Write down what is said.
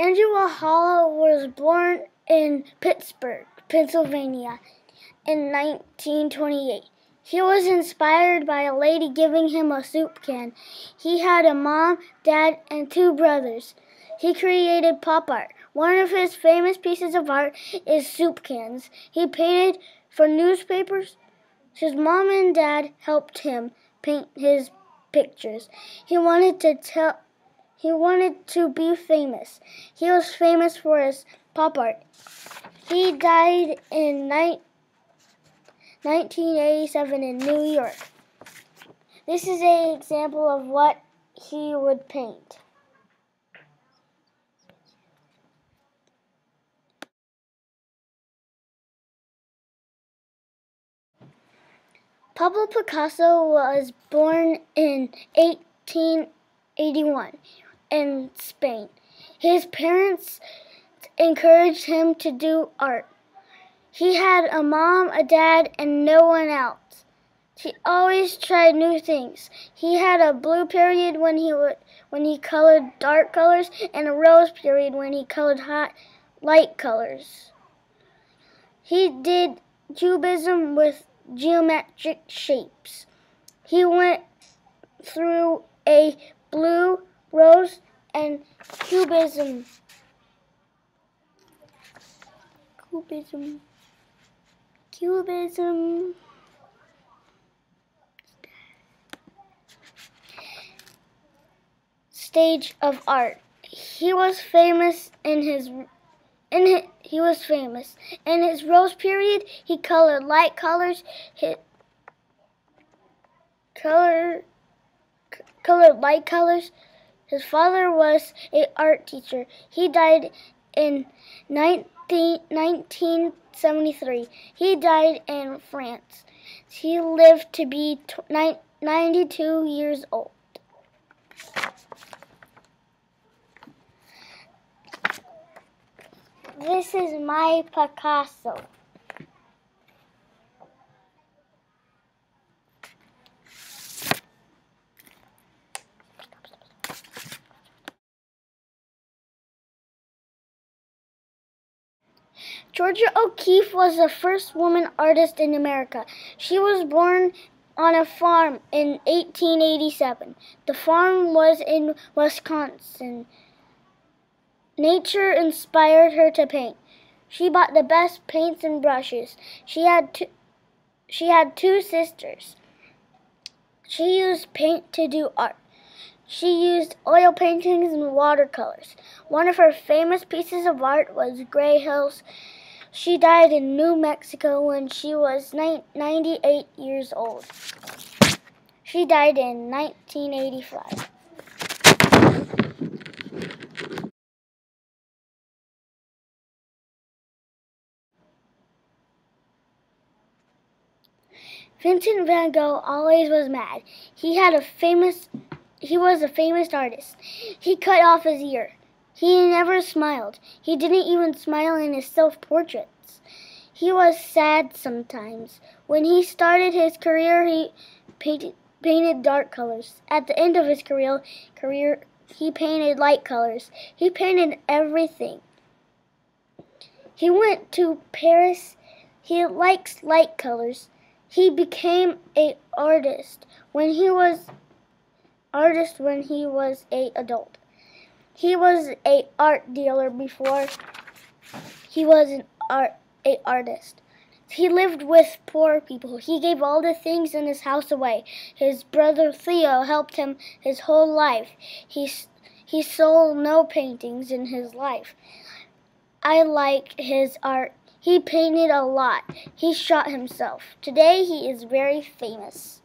Andy Warhol was born in Pittsburgh, Pennsylvania, in 1928. He was inspired by a lady giving him a soup can. He had a mom, dad, and two brothers. He created pop art. One of his famous pieces of art is soup cans. He painted for newspapers. His mom and dad helped him paint his pictures. He wanted to be famous. He was famous for his pop art. He died in 1987 in New York. This is an example of what he would paint. Pablo Picasso was born in 1881 in Spain. His parents encouraged him to do art. He had a mom, a dad, and no one else. He always tried new things. He had a blue period when he colored dark colors and a rose period when he colored light colors. He did cubism with geometric shapes. He went through a blue, rose, and cubism. Stage of art. He was famous in his rose period. He colored light colors. Colored light colors. His father was an art teacher. He died in 1973. He died in France. He lived to be 92 years old. This is my Picasso. Georgia O'Keeffe was the first woman artist in America. She was born on a farm in 1887. The farm was in Wisconsin. Nature inspired her to paint. She bought the best paints and brushes. She had two sisters. She used paint to do art. She used oil paintings and watercolors. One of her famous pieces of art was Gray Hills. She died in New Mexico when she was 98 years old. She died in 1985. Vincent van Gogh always was mad. He was a famous artist. He cut off his ear. He never smiled. He didn't even smile in his self-portraits. He was sad sometimes. When he started his career, he painted dark colors. At the end of his career, he painted light colors. He painted everything. He went to Paris. He likes light colors. He became an artist when he was an adult. He was an art dealer before he was an artist. He lived with poor people. He gave all the things in his house away. His brother Theo helped him his whole life. He sold no paintings in his life. I liked his art. He painted a lot. He shot himself. Today he is very famous.